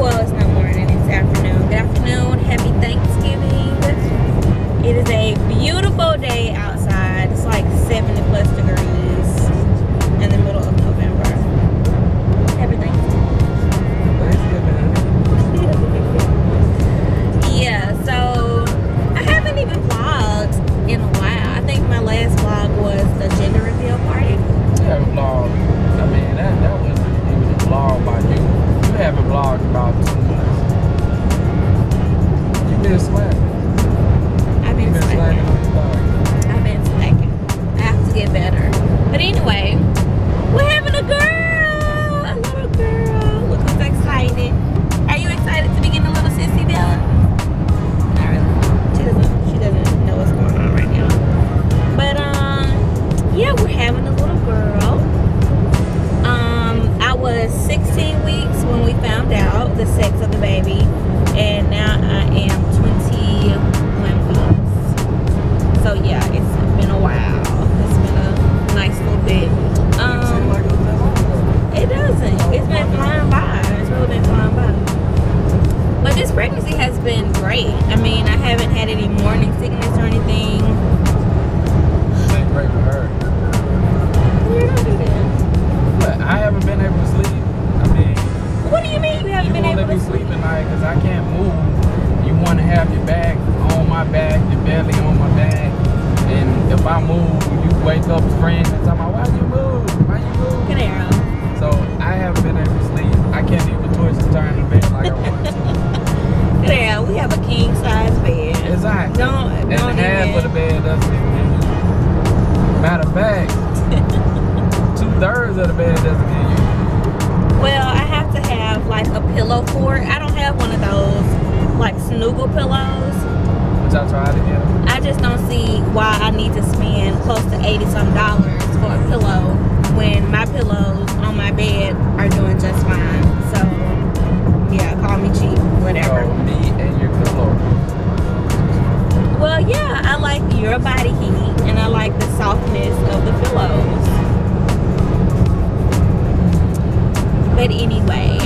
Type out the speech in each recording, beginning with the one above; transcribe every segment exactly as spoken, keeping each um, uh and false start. well, it's not morning, it's afternoon. Good afternoon, happy Thanksgiving. It is a beautiful day outside. It's like seventy plus degrees in the middle of November. Happy Thanksgiving. Yeah, so I haven't even vlogged in a while. I think my last vlog was the gender reveal party. I haven't vlogged. I mean, that, that was even a vlog by you. You haven't vlogged about two months. You've been slacking. I've been slacking. I've been slacking. I have to get better. But anyway, we're having a girl! A little girl. Look who's excited. Are you excited to be getting a little sissy, Bella? Not really. She doesn't, she doesn't know what's going on right now. But, um, yeah, we're having a little girl. Was sixteen weeks when we found out the sex of the baby, and now I am twenty-one weeks. So yeah, it's been a while. It's been a nice little bit. Um, it doesn't. It's been flying by. It's really been flying by. But this pregnancy has been great. I mean, I haven't had any morning sickness or anything. It's been great for her. Yeah, I do that. I haven't been able to sleep. I mean, what do you mean you haven't you been able to sleep? You won't let me sleep at night because I can't move. You want to have your back on my back, your belly on my back, and if I move, you wake up screaming and talking about, why you move? Why you move? Good arrow. So I haven't been able to sleep. I can't even twist and turn the bed like I want to. Good arrow. We have a king size bed. Exactly. Don't. And don't half of the bed doesn't even. Matter of fact. Two-thirds of the bed doesn't get you. Well, I have to have like a pillow fort. I don't have one of those like snuggle pillows. Which I tried to get. I just don't see why I need to spend close to eighty some dollars for a pillow when my pillows on my bed are doing just fine. So yeah, call me cheap, whatever. So me and your pillow. Well, yeah, I like your body heat and I like the softness of the pillows. But anyway,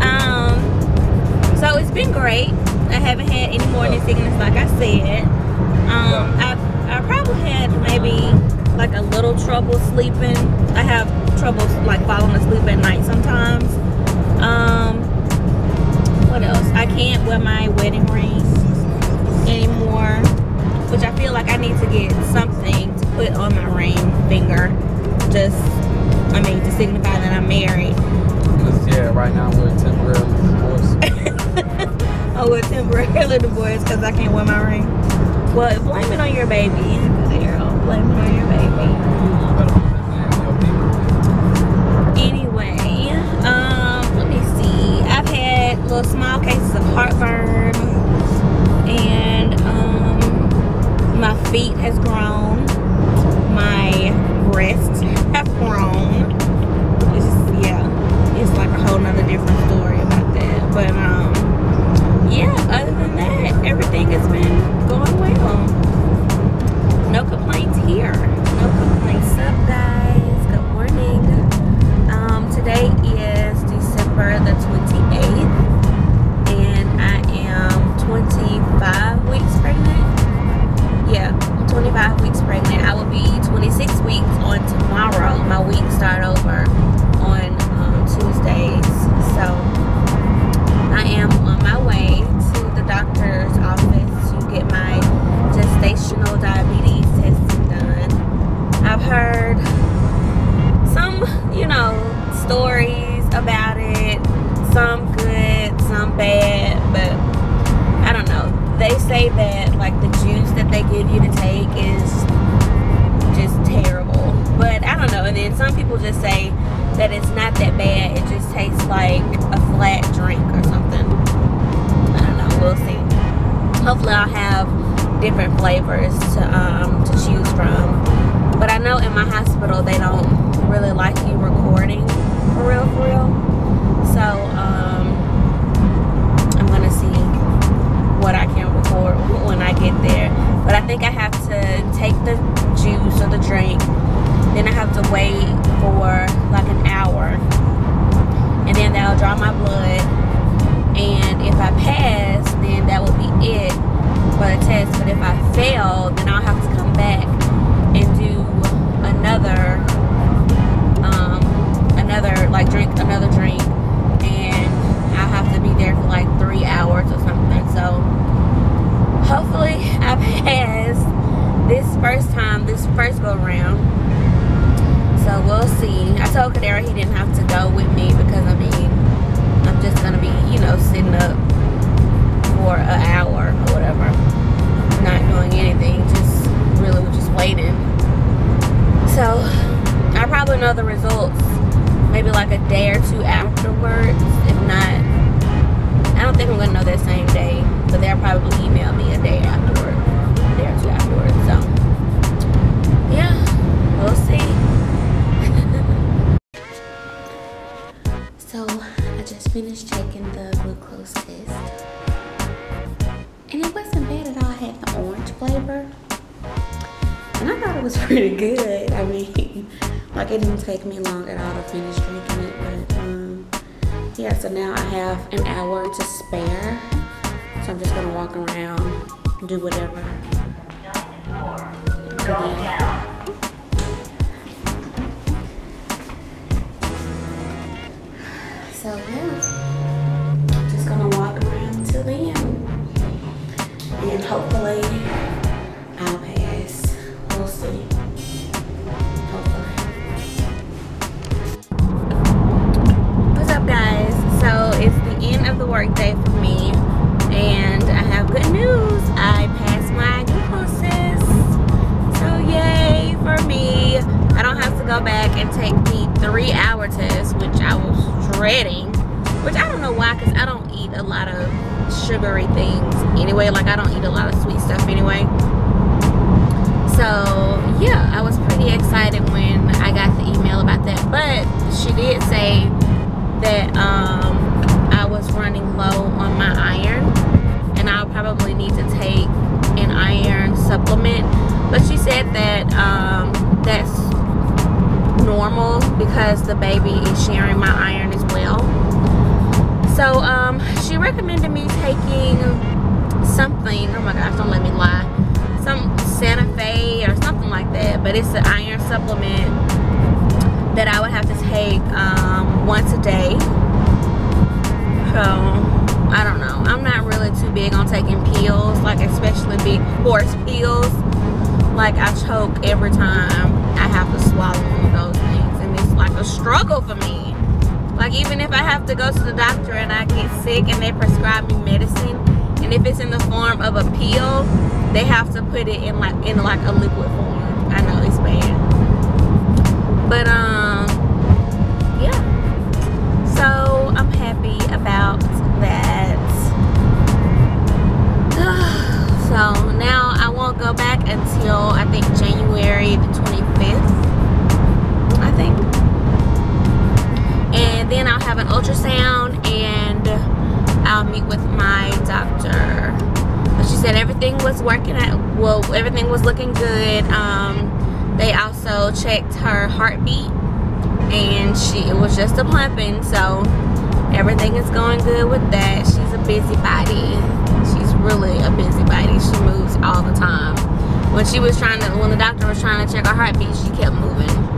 um, so it's been great. I haven't had any morning sickness, like I said. Um, I've, I probably had maybe like a little trouble sleeping. I have trouble like falling asleep at night sometimes. Um, what else? I can't wear my wedding ring anymore, which I feel like I need to get something to put on my ring finger. Just, I mean, to signify that I'm married. Cause yeah, right now we're temporarily divorced. Oh, we're temporarily divorced because I can't wear my ring. Well, blame it on your baby, girl. Blame it on your baby. Anyway, um, let me see. I've had little small cases of heartburn, and um, my feet has grown. My breasts have grown. It's yeah, it's like a whole nother different story about that. But um, yeah, other than that, everything has been going well. No complaints here. No complaints. Up, guys. Good morning. Um, today is December the twenty-eighth, and I am twenty-five weeks pregnant. Yeah, twenty-five weeks pregnant. I will be twenty-six weeks on tomorrow. My week start over on um, Tuesdays. So I am on my way to the doctor's office to get my gestational diabetes testing done. I've heard some, you know, stories about it. Some good, some bad, but I don't know. They say that like the juice that they give you to take is just terrible, but I don't know. And then some people just say that it's not that bad, it just tastes like a flat drink or something. I don't know, we'll see. Hopefully I'll have different flavors to um to choose from, but I know in my hospital they don't really like you recording for real for real. So um I'm gonna see what I can record when I get there. But I think I have to take the juice or the drink, then I have to wait for like an hour, and then they'll draw my blood, just checking the glucose test. And it wasn't bad at all. I had the orange flavor. And I thought it was pretty good. I mean, like, it didn't take me long at all to finish drinking it. But, um, yeah, so now I have an hour to spare. So I'm just going to walk around, do whatever. Yeah. So yeah, I'm just gonna walk around till then, and hopefully I'll pass. We'll see. Hopefully. What's up, guys? So it's the end of the workday for me, and I have good news. I passed my glucose test. So yay for me! I don't have to go back and take the three-hour test, which I was. Breading, which I don't know why, because I don't eat a lot of sugary things anyway. Like, I don't eat a lot of sweet stuff anyway. So yeah, I was pretty excited when I got the email about that. But she did say that um, I was running low on my iron, and I'll probably need to take an iron supplement. But she said that um, that's normal because the baby is sharing my iron as well. So um, she recommended me taking something, oh my gosh, don't let me lie, some Santa Fe or something like that, but it's an iron supplement that I would have to take um, once a day. So I don't know, I'm not really too big on taking pills, like especially big horse pills. Like, I choke every time I have to swallow one of those things, and it's like a struggle for me. Like, even if I have to go to the doctor and I get sick and they prescribe me medicine, and if it's in the form of a pill, they have to put it in like in like a liquid form. I know it's bad, but um yeah, so I'm happy about that. So now I won't go back until I think January the twenty-fifth, I think. And then I'll have an ultrasound and I'll meet with my doctor. But she said everything was working out, well, everything was looking good. Um, they also checked her heartbeat, and she it was just a pumping, so everything is going good with that. She's a busybody. Really a busybody. She moves all the time. When she was trying to when the doctor was trying to check her heartbeat, she kept moving.